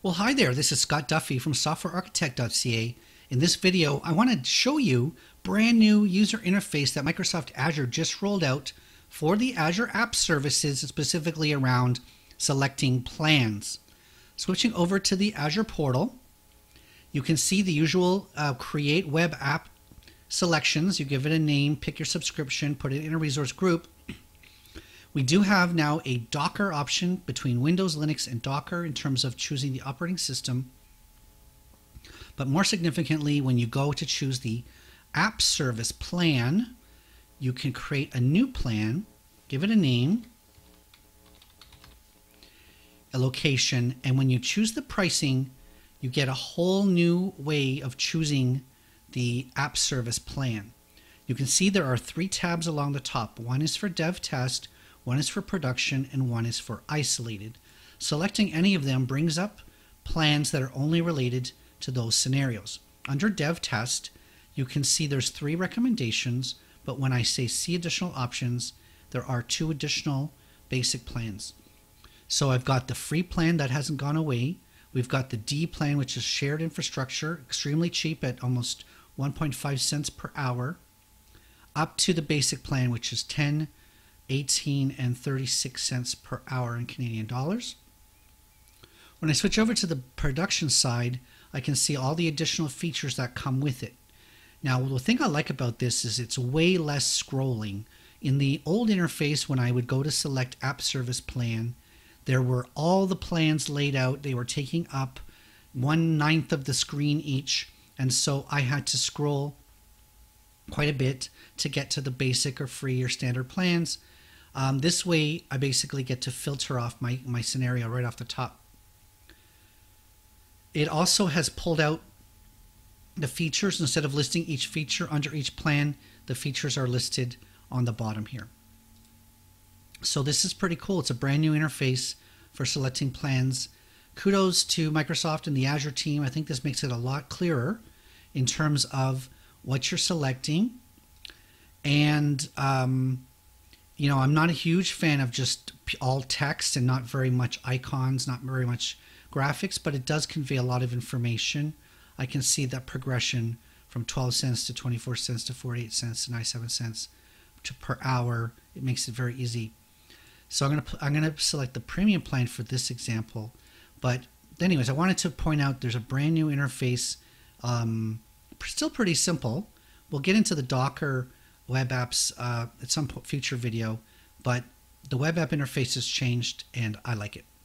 Well, hi there, this is Scott Duffy from SoftwareArchitect.ca. In this video, I want to show you brand new user interface that Microsoft Azure just rolled out for the Azure App Services, specifically around selecting plans. Switching over to the Azure portal, you can see the usual create web app selections. You give it a name, pick your subscription, put it in a resource group. We do have now a Docker option between Windows, Linux, and Docker in terms of choosing the operating system. But more significantly, when you go to choose the app service plan, you can create a new plan, give it a name, a location, and when you choose the pricing, you get a whole new way of choosing the app service plan. You can see there are three tabs along the top. One is for dev test, one is for production, and one is for isolated. Selecting any of them brings up plans that are only related to those scenarios. Under dev test, you can see there's three recommendations, but when I say see additional options, there are two additional basic plans. So I've got the free plan that hasn't gone away. We've got the D plan, which is shared infrastructure, extremely cheap at almost 1.5 cents per hour, up to the basic plan, which is 10, 18, and 36 cents per hour in Canadian dollars. When I switch over to the production side, I can see all the additional features that come with it. Now, the thing I like about this is it's way less scrolling. In the old interface, when I would go to select app service plan, there were all the plans laid out. They were taking up 1/9 of the screen each. And so I had to scroll quite a bit to get to the basic or free or standard plans. This way, I basically get to filter off my scenario right off the top. It also has pulled out the features. Instead of listing each feature under each plan, the features are listed on the bottom here. So this is pretty cool. It's a brand new interface for selecting plans. Kudos to Microsoft and the Azure team. I think this makes it a lot clearer in terms of what you're selecting. And, you know, I'm not a huge fan of just all text and not very much icons, not very much graphics, but it does convey a lot of information. I can see that progression from 12 cents to 24 cents to 48 cents to 97 cents per hour. It makes it very easy. So I'm going to select the premium plan for this example. But anyways, I wanted to point out there's a brand new interface, still pretty simple. We'll get into the Docker web apps at some future video, but the web app interface has changed and I like it.